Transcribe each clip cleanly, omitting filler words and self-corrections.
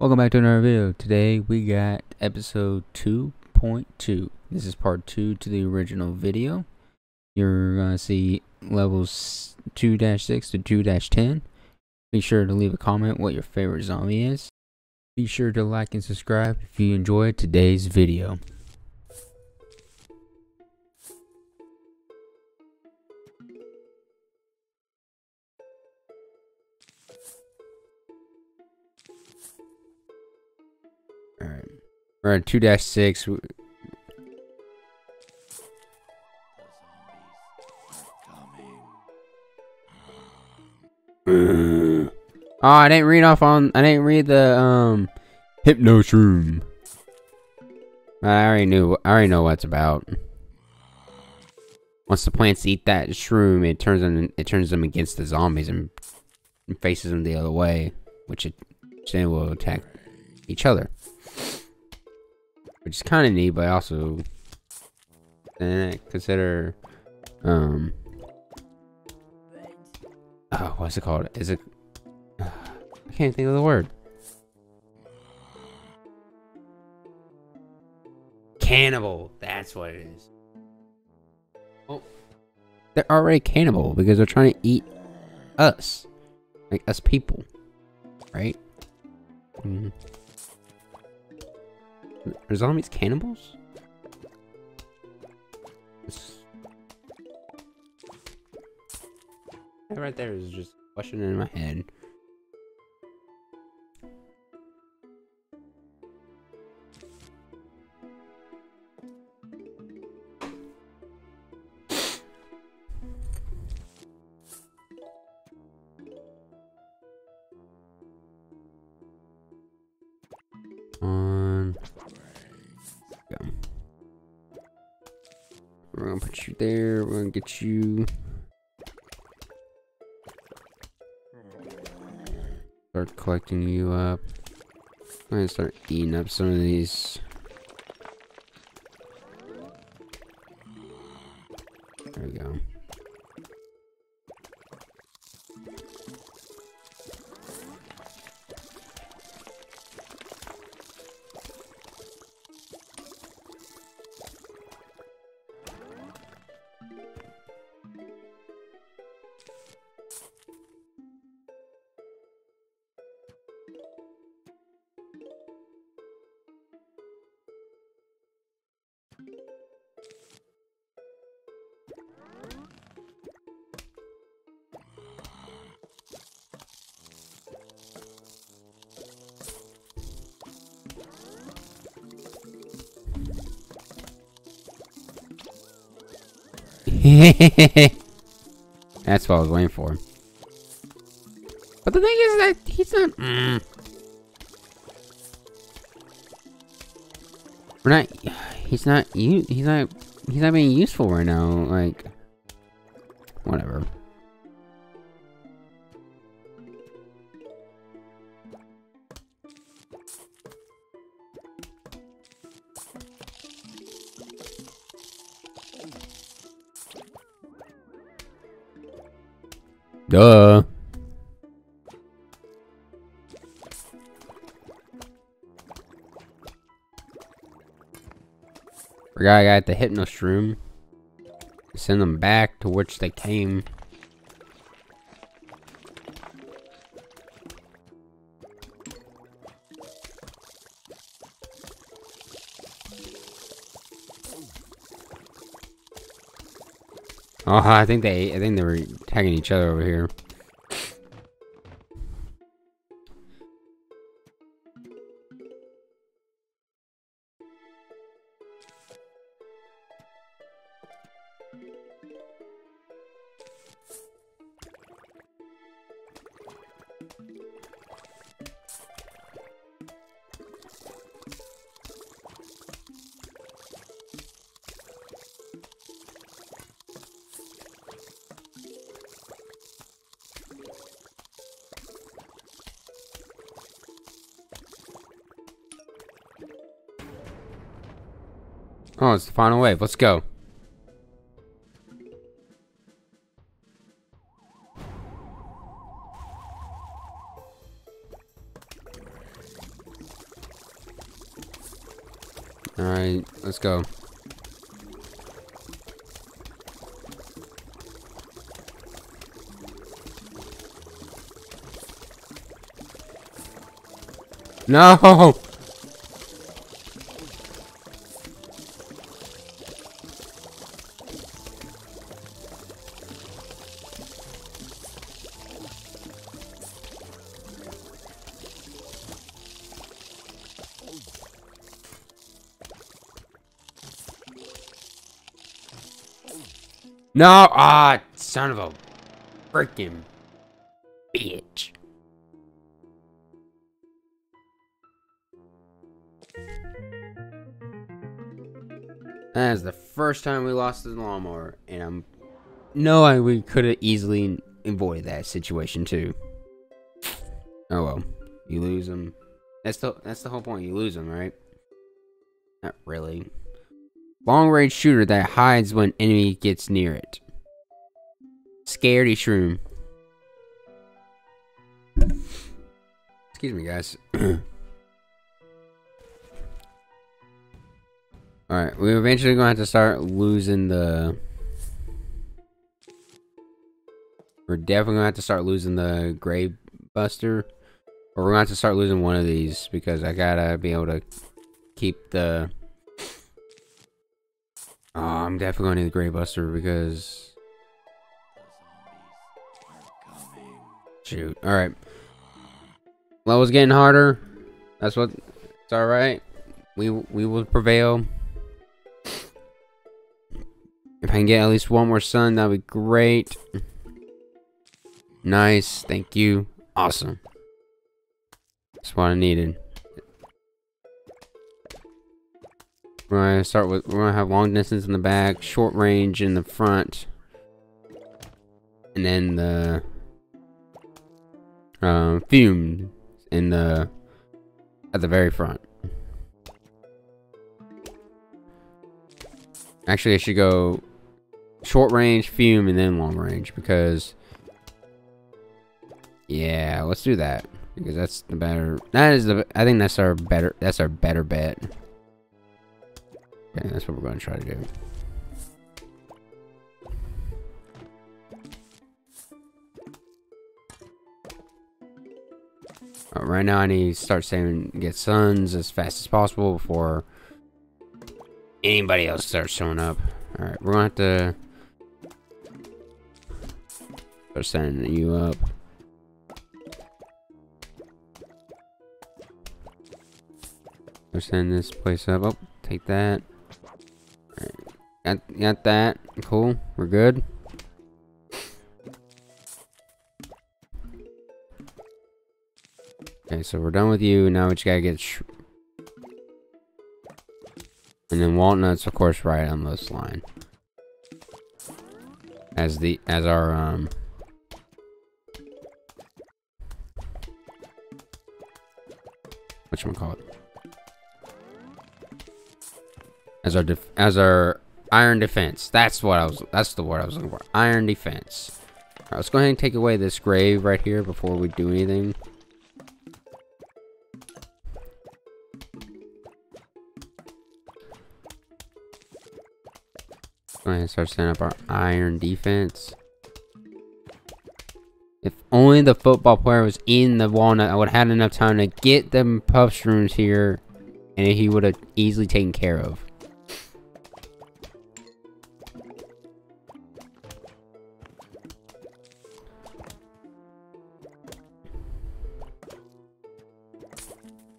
Welcome back to another video. Today we got episode 2.2. This is part 2 to the original video. You're going to see levels 2-6 to 2-10. Be sure to leave a comment what your favorite zombie is. Be sure to like and subscribe if you enjoyed today's video. Alright, we're at 2-6. Oh, I didn't read the Hypno-shroom. I already know what it's about. Once the plants eat that shroom, it turns them against the zombies and faces them the other way, which they will attack each other. Which is kind of neat, but also consider what's it called? Is it? I can't think of the word. Cannibal. That's what it is. Well, they're already cannibal because they're trying to eat us, like us people, right? Mm-hmm. Are zombies cannibals? That right there is just a question in my head. We're gonna put you there, we're gonna get you. Start collecting you up. I'm gonna start eating up some of these. There we go. That's what I was waiting for. But the thing is that he's not. We're not. He's not being useful right now. Like, whatever. Duh. Forgot I got the Hypno-shroom. Send them back to which they came. Oh, I think they were tagging each other over here. Oh, it's the final wave. Let's go. Alright, let's go. No! No! Ah, son of a freaking bitch. That is the first time we lost the lawnmower, and we could have easily avoided that situation too. Oh well, you lose them. That's the whole point. You lose them, right? Not really. Long-range shooter that hides when enemy gets near it. Scaredy shroom. Excuse me, guys. Alright, we're eventually going to have to start losing the... We're definitely going to have to start losing the Grave Buster. Or we're going to have to start losing one of these, because I gotta be able to keep the... Oh, I'm definitely going to need the Grave Buster because... Shoot. Alright. Level's getting harder. That's what... It's alright. We will prevail. If I can get at least one more sun, that would be great. Nice. Thank you. Awesome. That's what I needed. We're gonna have long distance in the back, short range in the front, and then the fume in the at the very front. Actually, I should go short range, fume, and then long range because yeah, let's do that because that's the better. I think that's our better. That's our better bet. And that's what we're going to try to do. Right now I need to start saving and get suns as fast as possible before anybody else starts showing up. Alright, we're going to have to start sending you up. Let's send this place up. Oh, take that. Got that. Cool. We're good. Okay, so we're done with you. Now we just gotta get... And then walnuts, of course, right on this line. As our, whatchamacallit? As our iron defense. That's the word I was looking for. Iron defense. Alright, let's go ahead and take away this grave right here before we do anything. Go ahead and start setting up our iron defense. If only the football player was in the walnut, I would have had enough time to get them puff shrooms here, and he would have easily taken care of.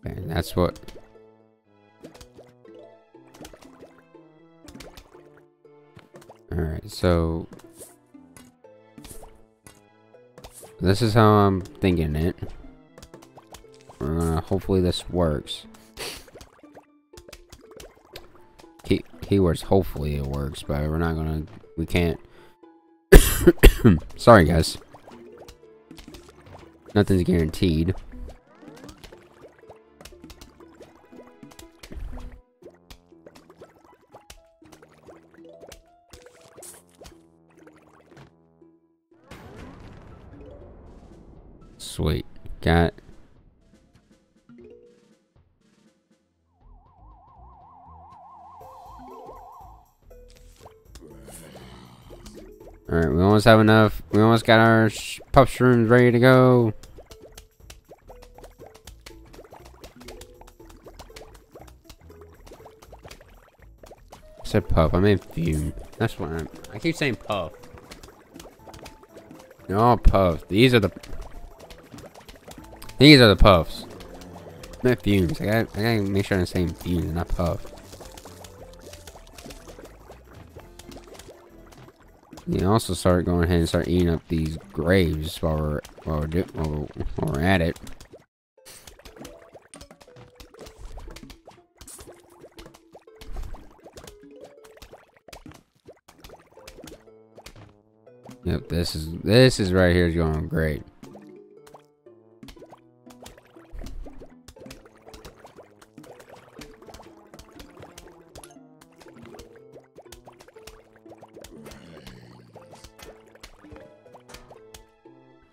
And that's what. Alright, so. This is how I'm thinking it. We're gonna. Hopefully, this works. Keywords, hopefully, it works, but we're not gonna. We can't. Sorry, guys. Nothing's guaranteed. Sweet. Got it. Alright, we almost have enough. We almost got our pup shrooms ready to go. I said pup, I meant fume. That's what I'm... I keep saying puff. They're all puffs. These are the puffs. Not fumes. I gotta make sure I'm saying fumes, not puff. You can also start going ahead and start eating up these graves while we're at it. Yep, this is right here is going great.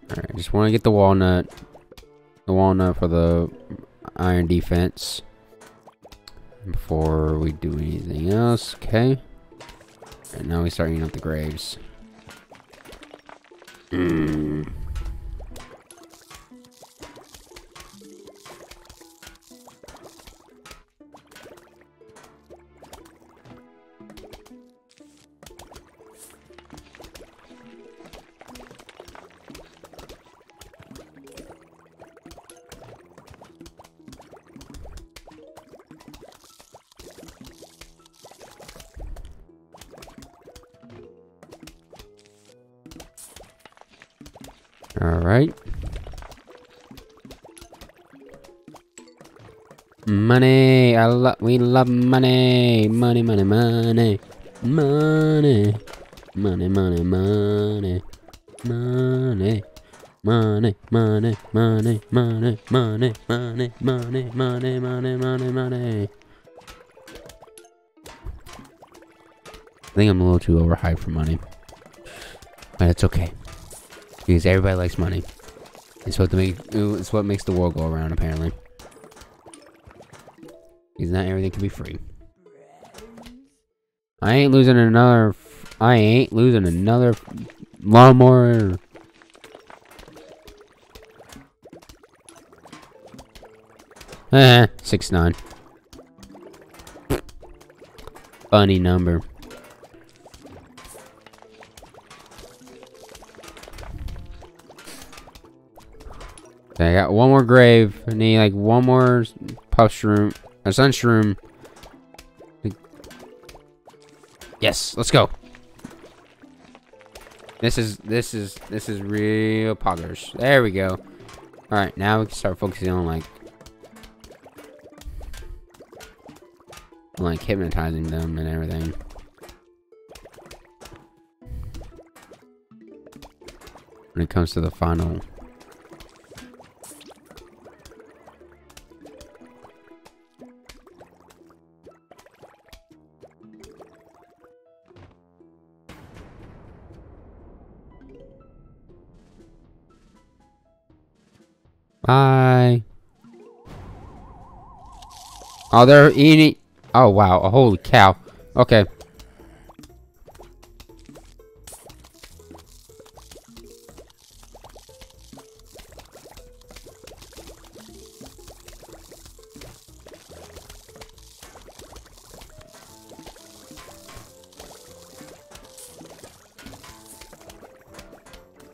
Alright, just want to get the walnut. The walnut for the iron defense. Before we do anything else, okay. And now we start eating up the graves. Mm. All right. Money. we love money. Money, money, money. Money. Money, money, money. Money. Money, money, money, money, money, money, money, money, money, money, money. I think I'm a little too overhyped for money. But it's okay. Because everybody likes money. It's what makes the world go around, apparently. Because not everything can be free. I ain't losing another lawnmower. Ah, 6-9. Funny number. I got one more grave. I need like one more puff shroom, or sun shroom. Yes, let's go. This is real poggers. There we go. All right, now we can start focusing on like hypnotizing them and everything. When it comes to the final. Hi. Oh, they're eating. Oh, wow. Oh, holy cow. Okay.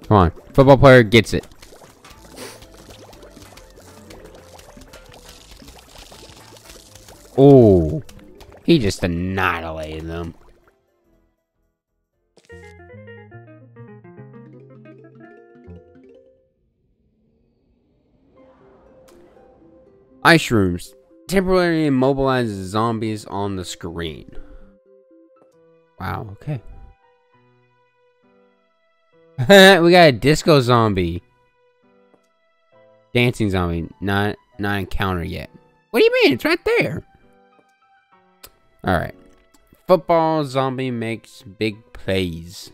Come on. Football player gets it. Oh, he just annihilated them. Ice shrooms temporarily immobilize zombies on the screen. Wow, okay. We got a disco zombie. Dancing zombie, not encountered yet. What do you mean? It's right there. Alright. Football zombie makes big plays.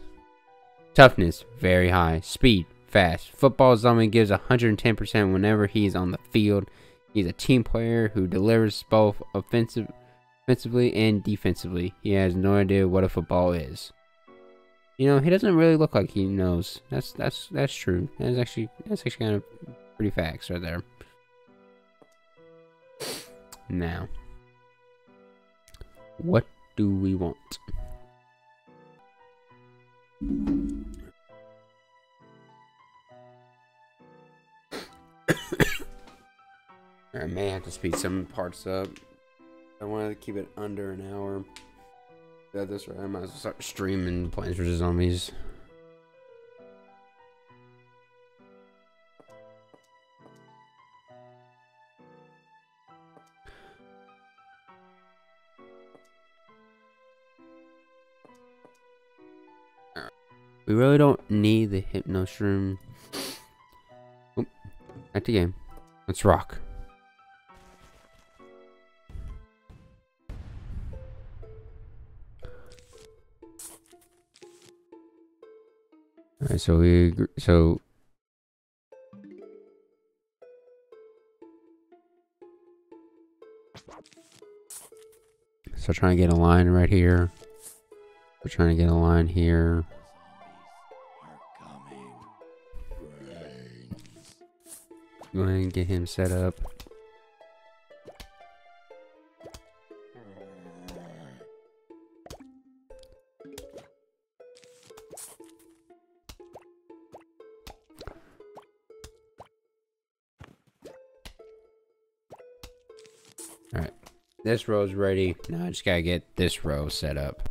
Toughness, very high. Speed, fast. Football zombie gives 110% whenever he's on the field. He's a team player who delivers both offensively and defensively. He has no idea what a football is. You know, he doesn't really look like he knows. That's true. That's actually kind of pretty facts right there. Now, what do we want? I may have to speed some parts up. I want to keep it under an hour. Yeah, that's right. I might as well start streaming Plants vs. Zombies. Right. We really don't need the Hypno-shroom. Oh, back to game. Let's rock. Alright, so we agree, so trying to get a line right here. We're trying to get a line here. Go ahead and get him set up. This row's ready. Now I just gotta get this row set up.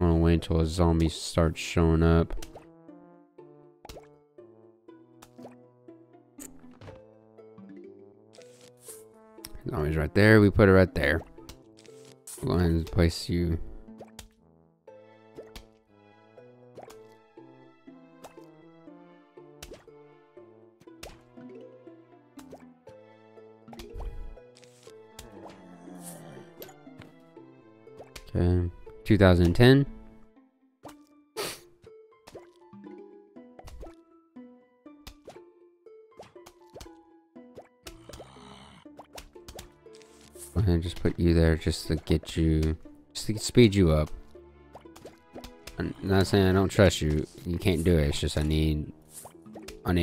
I'm gonna wait until a zombie starts showing up. Zombie's right there. We put it right there. Go ahead and place you. Okay, 2010. Go ahead and just put you there just to get you, just to speed you up. I'm not saying I don't trust you. You can't do it. It's just I need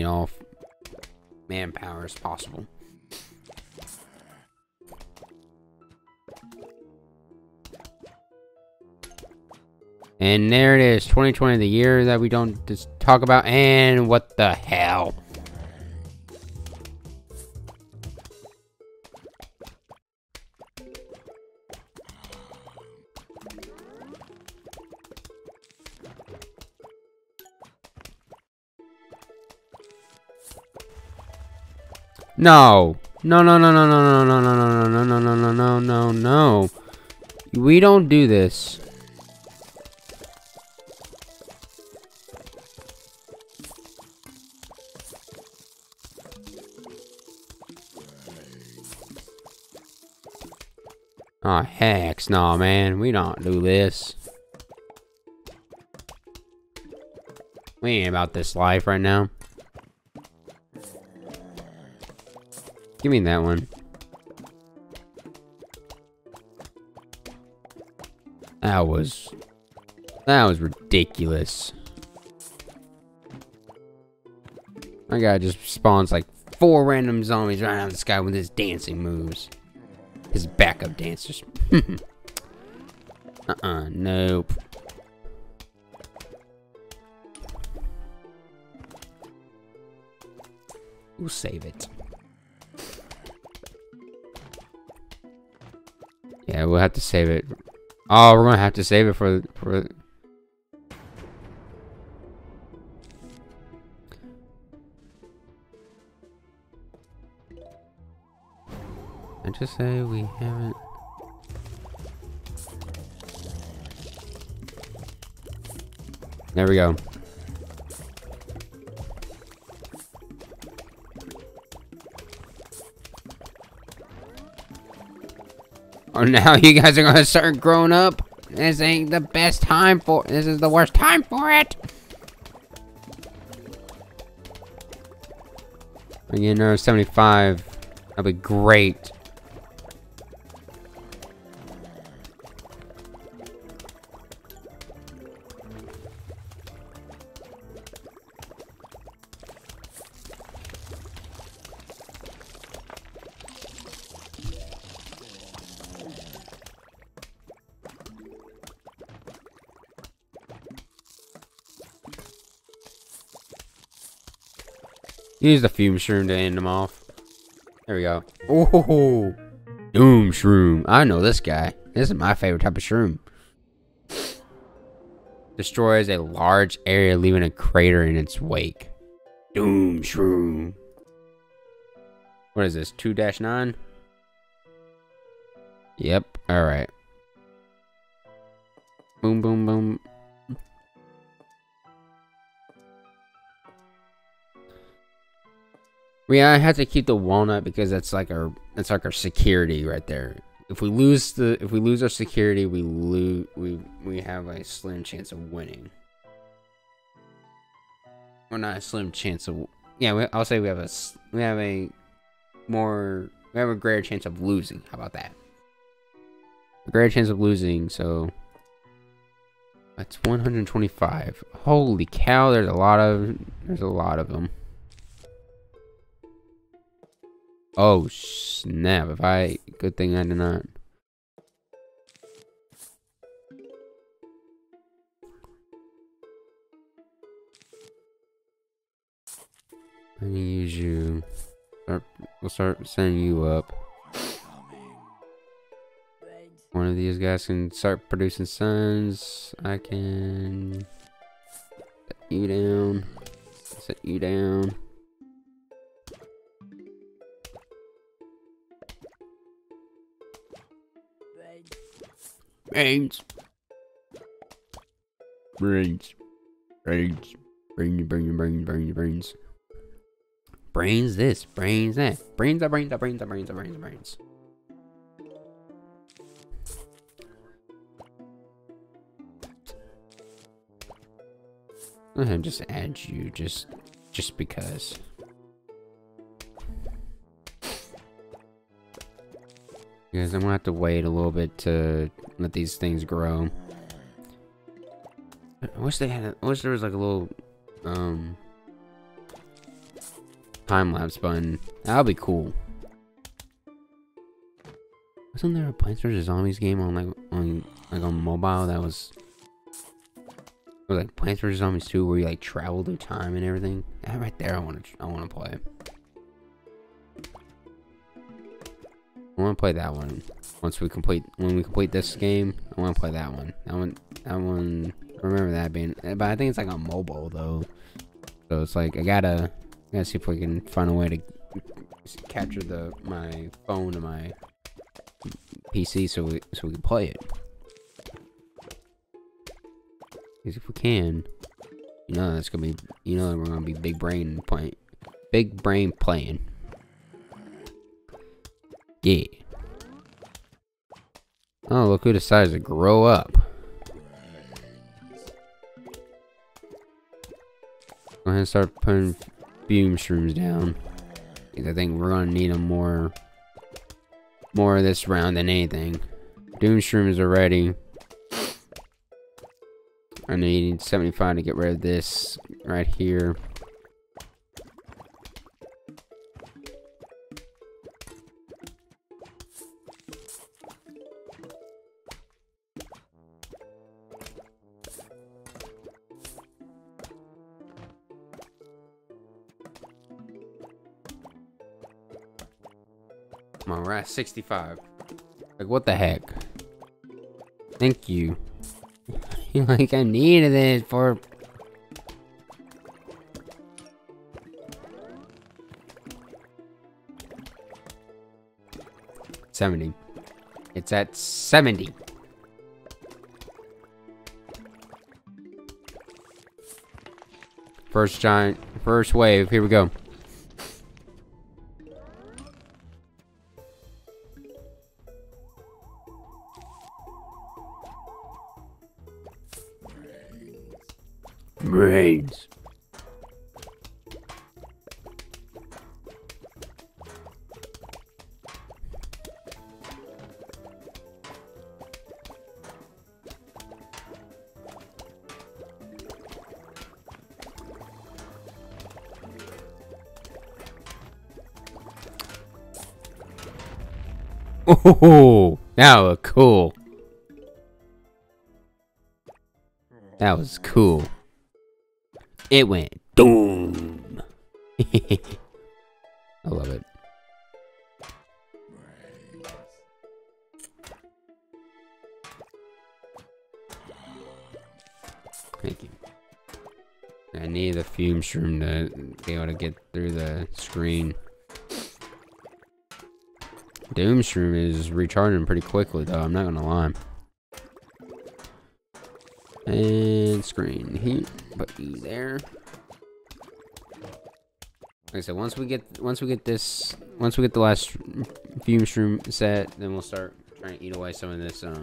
all manpower as possible. And there it is, 2020, the year that we don't just talk about, and what the hell? No, no, no, no, no, no, no, no, no, no, no, no, no, no, no, no. We don't do this. Aw, hecks, nah, man. We don't do this. We ain't about this life right now. Give me that one. That was ridiculous. My guy just spawns like 4 random zombies right out of the sky with his dancing moves. His backup dancers. Nope. We'll save it. Yeah, we'll have to save it. Oh, we're gonna have to save it for. I just say we haven't. There we go. Oh, now you guys are gonna start growing up. This ain't the best time for. This is the worst time for it. I get another 75. That'll be great. Use the fume shroom to end them off. There we go. Oh, Doom shroom. I know this guy. This is my favorite type of shroom. Destroys a large area, leaving a crater in its wake. Doom shroom. What is this? 2-9? Yep. Alright. Boom, boom, boom. Yeah, I have to keep the walnut because that's like our security right there. If we lose the our security, we have a slim chance of winning. Or not a slim chance of, yeah. I'll say we have a greater chance of losing. How about that? A greater chance of losing. So that's 125. Holy cow! There's a lot of them. Oh snap, if I, good thing I did not. Let me use you. We'll start sending you up. One of these guys can start producing suns. I can set you down. Set you down. Brains this, brains that. Brains. I'll just add you just because. Because I'm gonna have to wait a little bit to let these things grow. I wish they had. I wish there was like a little time lapse button. That'll be cool. Wasn't there a Plants vs. Zombies game on like on mobile that was? It was like Plants vs. Zombies 2, where you like travel through time and everything. That right there, I wanna play. I want to play that one. Once we complete, when we complete this game, I want to play that one. That one. I remember that being, but I think it's like on mobile though. So it's like I gotta see if we can find a way to capture my phone to my PC so we can play it. Because if we can, you know that's gonna be, you know we're gonna be big brain playing. Yeah. Oh, look who decides to grow up. Go ahead and start putting fume shrooms down. I think we're gonna need them more this round than anything. Doom shrooms are ready. I need 75 to get rid of this right here. Come on, we're at 65. Like, what the heck? Thank you. You're like, I needed it for... It's at 70. First wave, here we go. Brains. Oh, that looked cool. That was cool. It went boom. I love it. Thank you. I need the fume shroom to be able to get through the screen. Doom shroom is recharging pretty quickly though, I'm not gonna lie. And screen here, put you there. Like I said, once we get the last fume shroom set, then we'll start trying to eat away some of this, some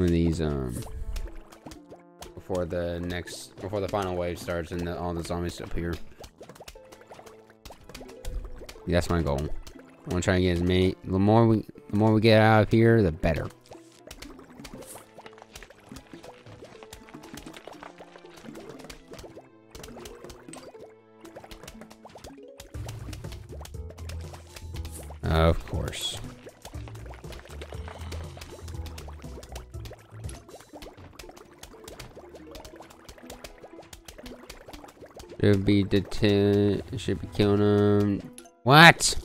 of these, before the final wave starts and all the zombies appear. Yeah, that's my goal. I want to try and get as many. The more we get out of here, the better. Of course. Should be killing him. What?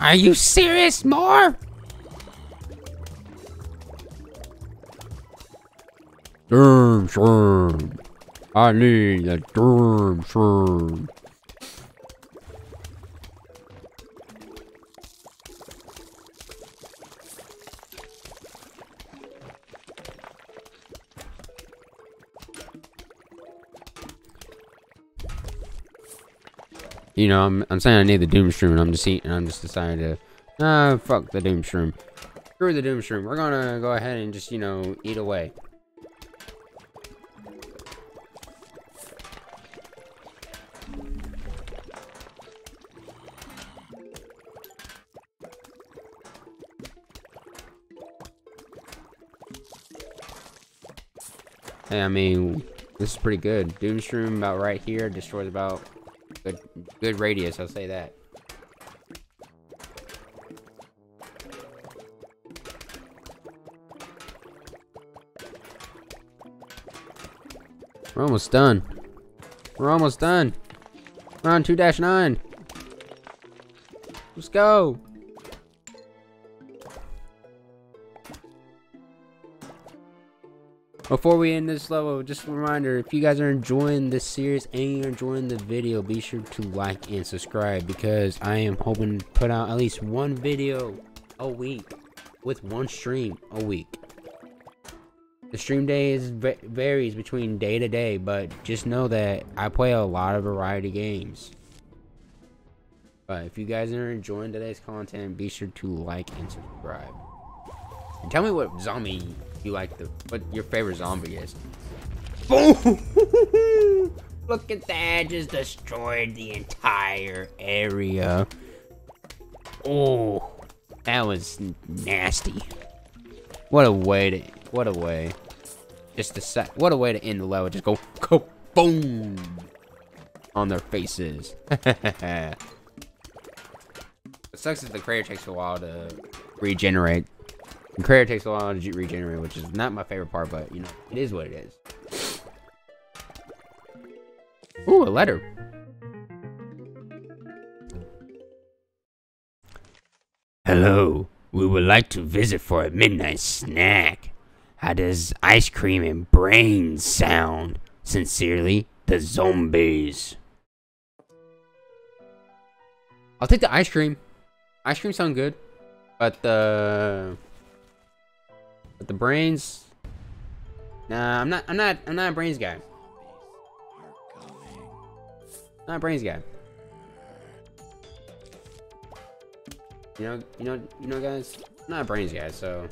Are you serious, more? Doom shroom. I need a doom shroom. You know, I'm saying I need the doom shroom, and I'm just deciding to, fuck the doom shroom. Screw the doom shroom. We're gonna go ahead and just, you know, eat away. Hey, I mean, this is pretty good. Doom shroom about right here destroys about. Good radius, I'll say that. We're almost done. We're almost done. We're on 2-9. Let's go. Before we end this level, just a reminder, if you guys are enjoying this series and you're enjoying the video, be sure to like and subscribe, because I am hoping to put out at least one video a week with one stream a week. The stream days varies between day to day, but just know that I play a lot of variety games. But if you guys are enjoying today's content, be sure to like and subscribe. And tell me what zombie you like, what your favorite zombie is. Boom! Look at that, just destroyed the entire area. Oh, that was nasty. What a way. What a way to end the level. Just go boom on their faces. It sucks that the crater takes a while to regenerate. The crater takes a while to regenerate, which is not my favorite part, but, you know, it is what it is. Ooh, a letter. Hello. We would like to visit for a midnight snack. How does ice cream and brains sound? Sincerely, the zombies. I'll take the ice cream. Ice cream sounds good, but the... But the brains, nah, I'm not a brains guy. Not a brains guy. You know, guys. I'm not a brains guy, so.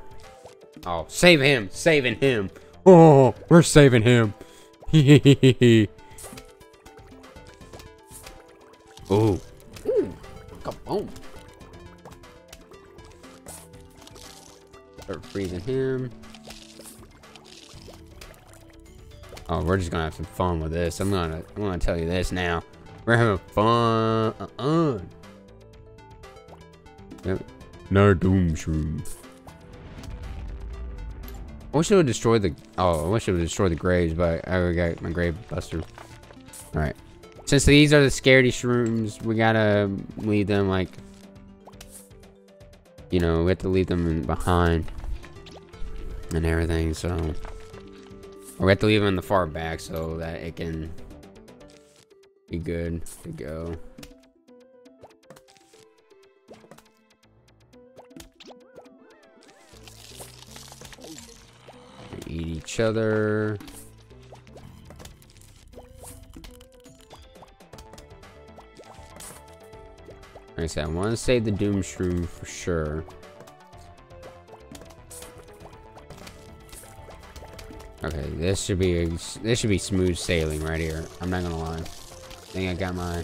Oh, save him! Saving him! Oh, we're saving him! Oh. Kaboom. Start freezing him. Oh, we're just gonna have some fun with this. I'm gonna tell you this now. We're having fun. No doom shroom. I wish it would destroy the... Oh, I wish it would destroy the graves, but I already got my Grave Buster. Alright. Since these are the Scaredy Shrooms, we gotta leave them, like... You know, we have to leave them behind. And everything, so... Or we have to leave them in the far back so that it can... Be good to go. Eat each other. Like I said, I want to save the Doom shroom for sure. Okay, this should be smooth sailing right here. I'm not gonna lie. I think I got my.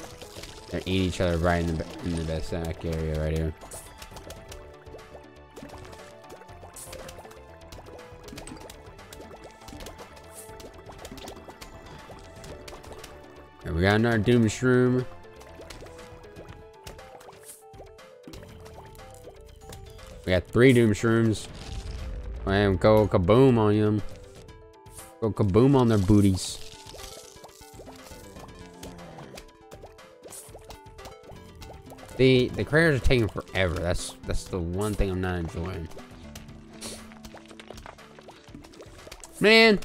They eat each other right in the best sack area right here. We got another Doom shroom. We got 3 Doom shrooms. Man, go kaboom on them. Go kaboom on their booties. The craters are taking forever. That's the one thing I'm not enjoying. Man,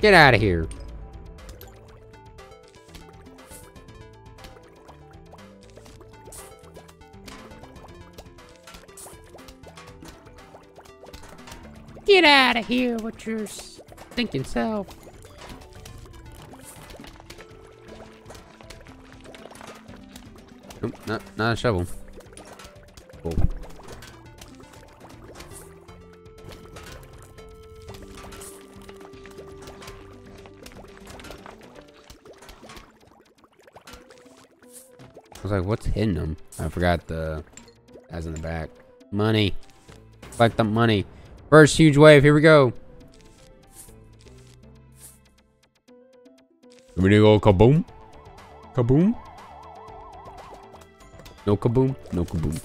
get out of here. Get out of here with your stinking self. Nope, not a shovel. Cool. I was like, what's hitting them? I forgot the guys in the back. Money. Collect the money. First huge wave, here we go. We need to go kaboom. Kaboom. No kaboom. No kaboom.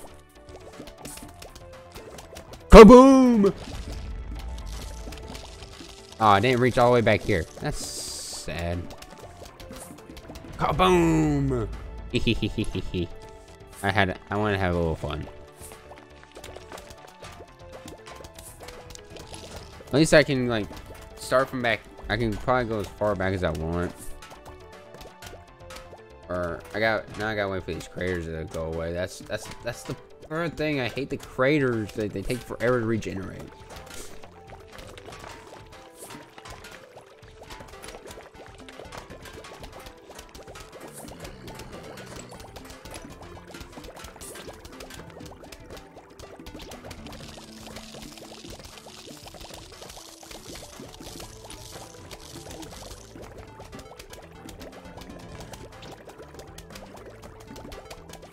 Kaboom! Oh, I didn't reach all the way back here. That's sad. Kaboom! I want to have a little fun. At least I can, like, start from back. I can probably go as far back as I want. Or I gotta wait for these craters to go away. That's the current thing. I hate the craters. They take forever to regenerate.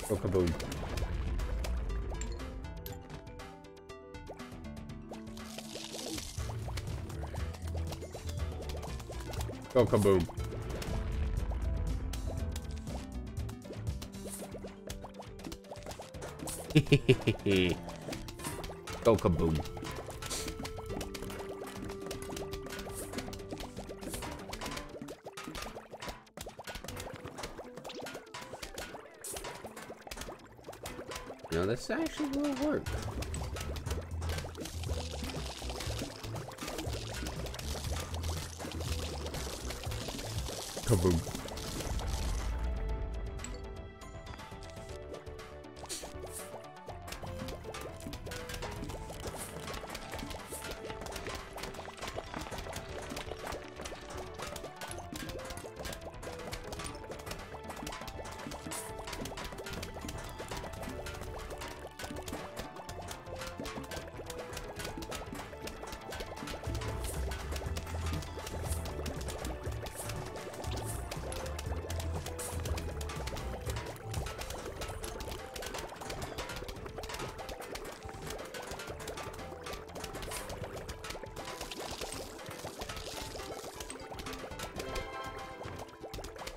Oh, kaboom. Oh, kaboom. Hehehehe. Oh, kaboom. No, this actually will work. Kaboom.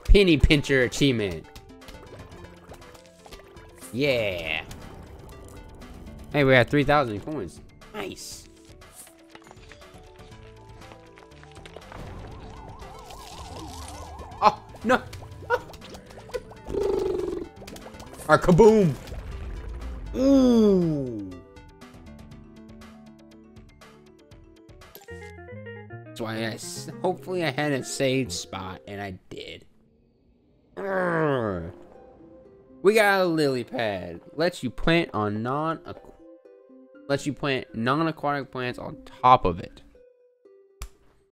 Penny Pincher achievement. Yeah. Hey, we got 3,000 coins. Nice. No! Alright, kaboom! Ooh! That's why hopefully I had a saved spot, and I did. Urgh. We got a lily pad. Lets you plant non-aquatic plants on top of it.